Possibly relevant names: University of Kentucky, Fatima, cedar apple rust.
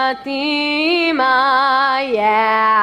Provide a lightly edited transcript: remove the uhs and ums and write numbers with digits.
Fatima, yeah.